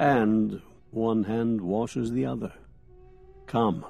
and one hand washes the other. Come.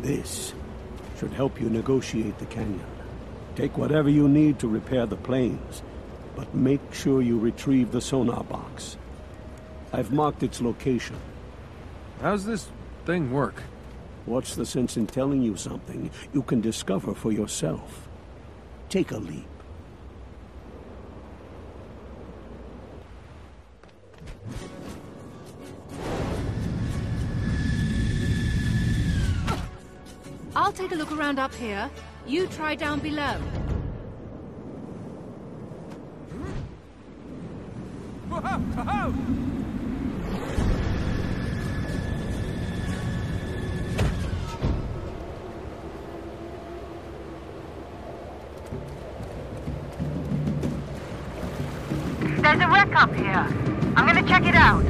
This should help you negotiate the canyon. Take whatever you need to repair the planes, but make sure you retrieve the sonar box. I've marked its location. How's this thing work? What's the sense in telling you something you can discover for yourself? Take a leap. I'll take a look around up here. You try down below. There's a wreck up here. I'm gonna check it out.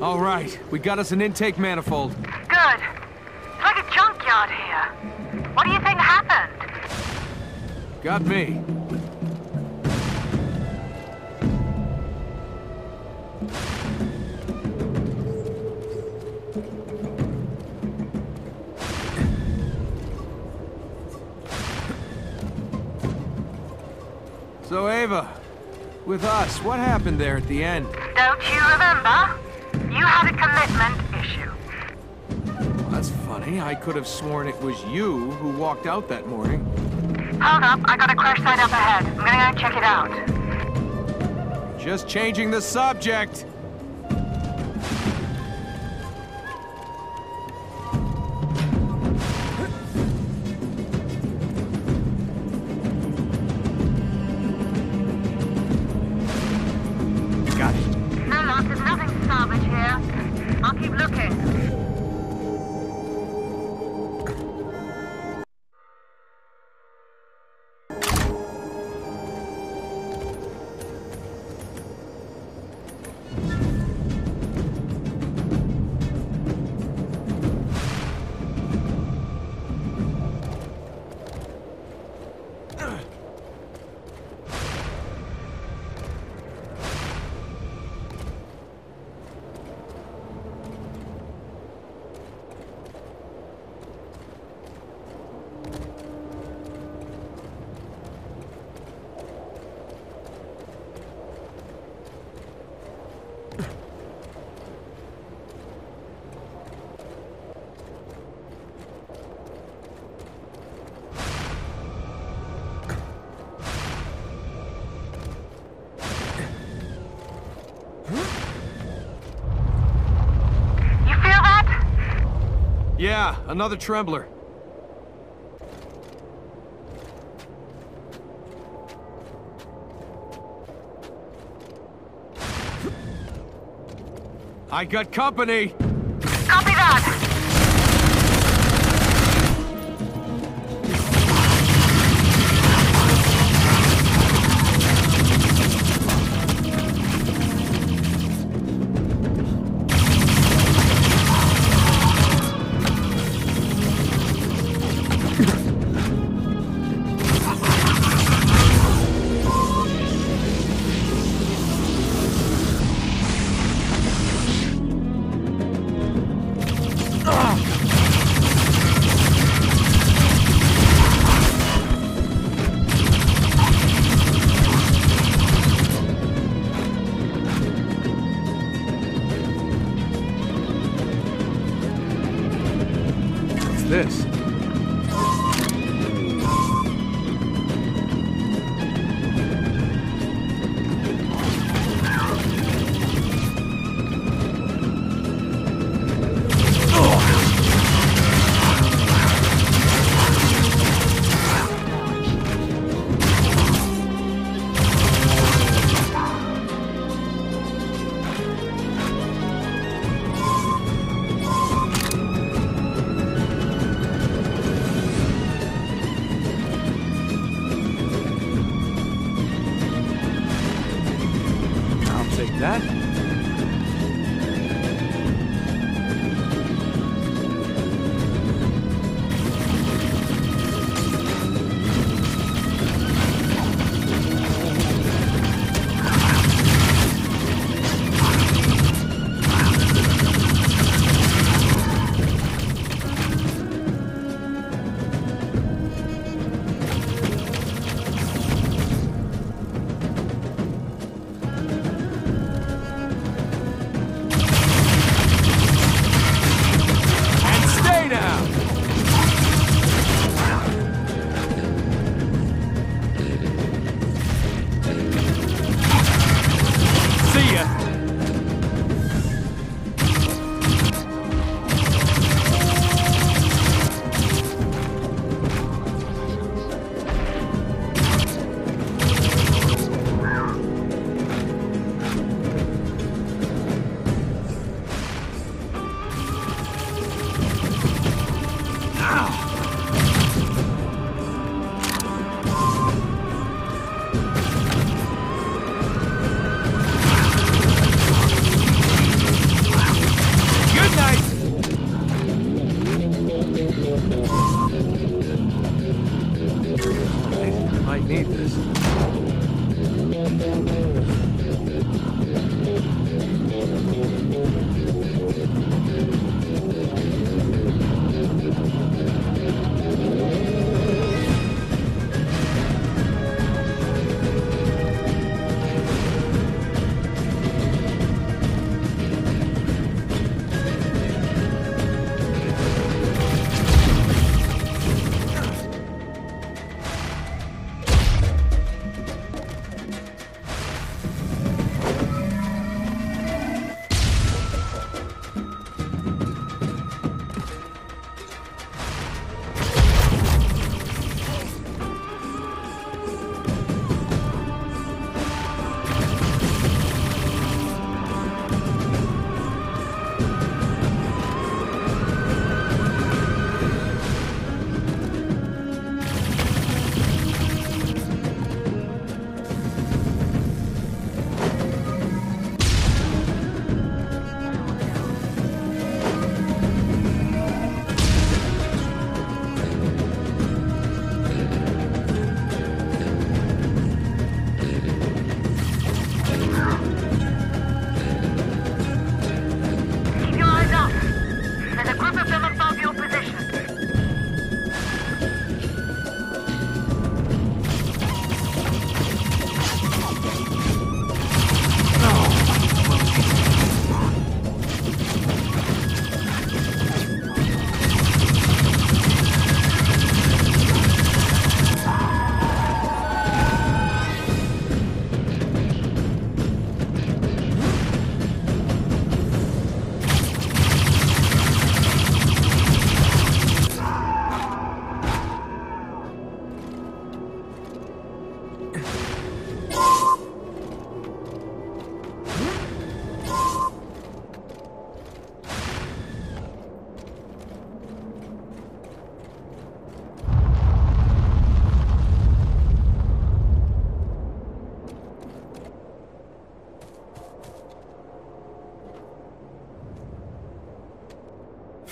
All right, we got us an intake manifold. Good. It's like a junkyard here. What do you think happened? Got me. So, Ava, with us, what happened there at the end? Don't you remember? You had a commitment issue. Well, that's funny. I could have sworn it was you who walked out that morning. Hold up. I got a crash site up ahead. I'm gonna go check it out. Just changing the subject. Yeah, another trembler. I got company! Copy that!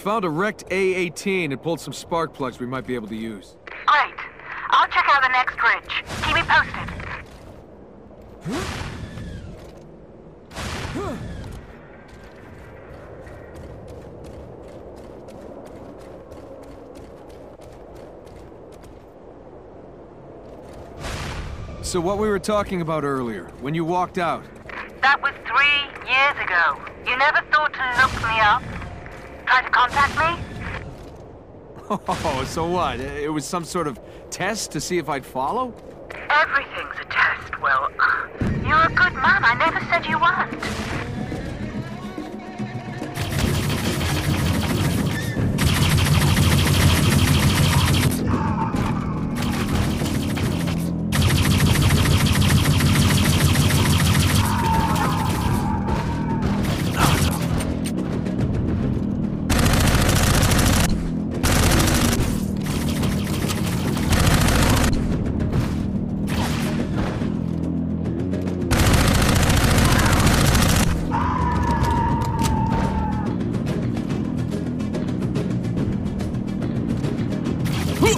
found a wrecked A-18 and pulled some spark plugs we might be able to use. Great. I'll check out the next ridge. Keep me posted. So what we were talking about earlier, when you walked out... That was 3 years ago. You never thought to look me up? Try to contact me? Oh, so what? It was some sort of test to see if I'd follow? Everything's a test. Well, you're a good man. I never said you weren't.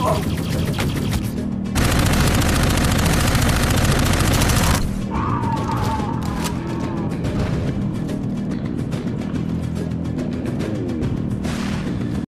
Oh!